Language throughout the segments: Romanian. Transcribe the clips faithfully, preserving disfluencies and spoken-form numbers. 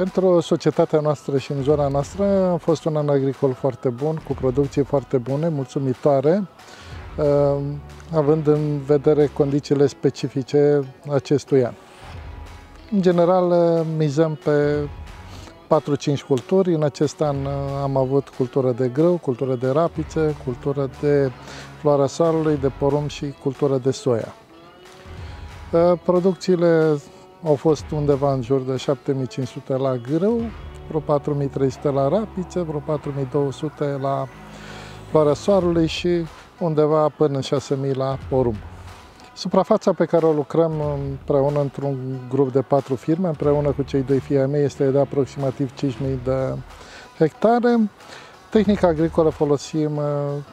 Pentru societatea noastră și în zona noastră a fost un an agricol foarte bun, cu producții foarte bune, mulțumitoare, având în vedere condițiile specifice acestui an. În general, mizăm pe patru-cinci culturi. În acest an am avut cultură de grâu, cultură de rapiță, cultură de floarea soarelui, de porumb și cultură de soia. Producțiile au fost undeva în jur de șapte mii cinci sute la grâu, vreo patru mii trei sute la rapiță, vreo patru mii două sute la floarea soarelui și undeva până în șase mii la porumb. Suprafața pe care o lucrăm împreună într-un grup de patru firme, împreună cu cei doi fii ai mei, este de aproximativ cinci mii de hectare. Tehnica agricolă folosim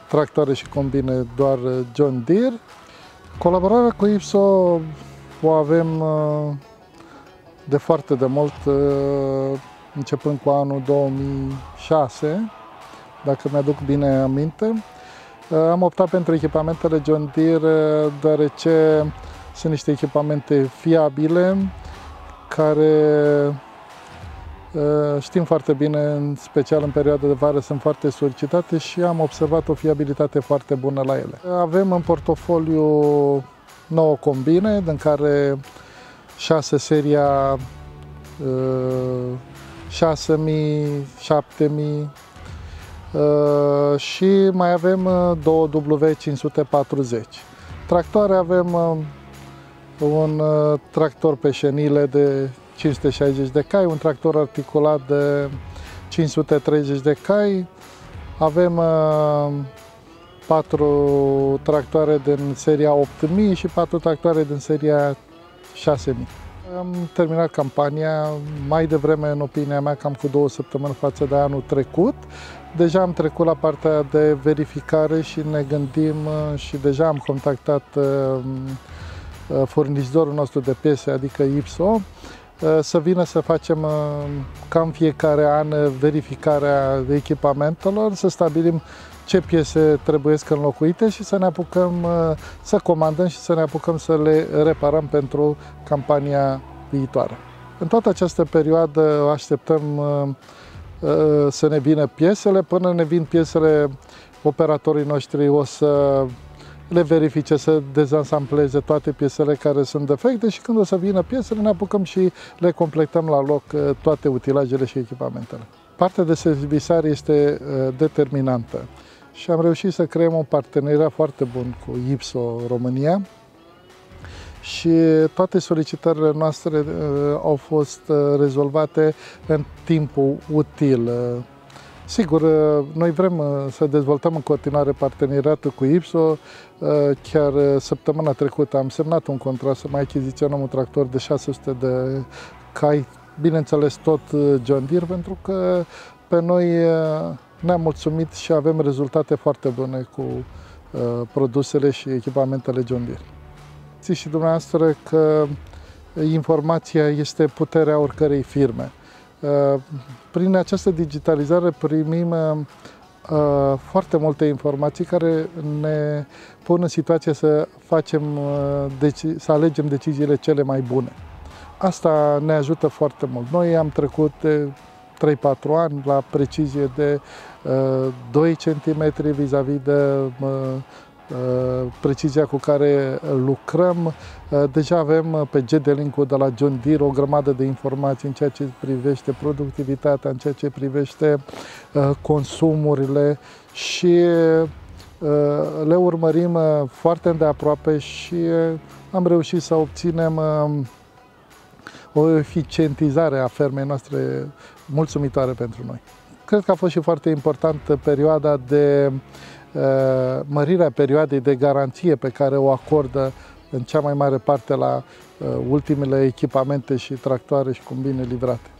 tractoare și combine doar John Deere. Colaborarea cu Ipso o avem de foarte de mult, începând cu anul două mii șase, dacă mi-aduc bine aminte. Am optat pentru echipamentele John Deere, deoarece sunt niște echipamente fiabile, care știm foarte bine, în special în perioada de vară, sunt foarte solicitate și am observat o fiabilitate foarte bună la ele. Avem în portofoliu nouă combine, din care șase seria șase mii, șapte mii, Uh, și mai avem uh, două W cinci sute patruzeci. Tractoare avem uh, un uh, tractor pe șenile de cinci sute șaizeci de cai, un tractor articulat de cinci sute treizeci de cai, avem uh, patru tractoare din seria opt mii și patru tractoare din seria șase mii. Am terminat campania mai devreme, în opinia mea, cam cu două săptămâni față de anul trecut. Deja am trecut la partea de verificare și ne gândim și deja am contactat furnizorul nostru de piese, adică Ipso, să vină să facem cam fiecare an verificarea echipamentelor, să stabilim ce piese trebuie să înlocuite și să ne apucăm să comandăm și să ne apucăm să le reparăm pentru campania viitoare. În toată această perioadă așteptăm să ne vină piesele. Până ne vin piesele, operatorii noștri o să le verifice, să dezansambleze toate piesele care sunt defecte și când o să vină piesele ne apucăm și le completăm la loc toate utilajele și echipamentele. Partea de servisare este determinantă și am reușit să creăm un parteneriat foarte bun cu Ipso România și toate solicitările noastre au fost rezolvate în timpul util. Sigur, noi vrem să dezvoltăm în continuare parteneriatul cu Ipso. Chiar săptămâna trecută am semnat un contract să mai achiziționăm un tractor de șase sute de cai, bineînțeles tot John Deere, pentru că pe noi ne-am mulțumit și avem rezultate foarte bune cu produsele și echipamentele John Deere. Știți și dumneavoastră că informația este puterea oricărei firme. Prin această digitalizare primim foarte multe informații care ne pun în situația să facem, să alegem deciziile cele mai bune. Asta ne ajută foarte mult. Noi am trecut de trei-patru ani la precizie de doi centimetri vis-a-vis de precizia cu care lucrăm. Deja avem pe G D Link-ul de la John Deere o grămadă de informații în ceea ce privește productivitatea, în ceea ce privește consumurile și le urmărim foarte îndeaproape și am reușit să obținem o eficientizare a fermei noastre mulțumitoare pentru noi. Cred că a fost și foarte importantă perioada de mărirea perioadei de garanție pe care o acordă în cea mai mare parte la ultimele echipamente și tractoare și combine livrate.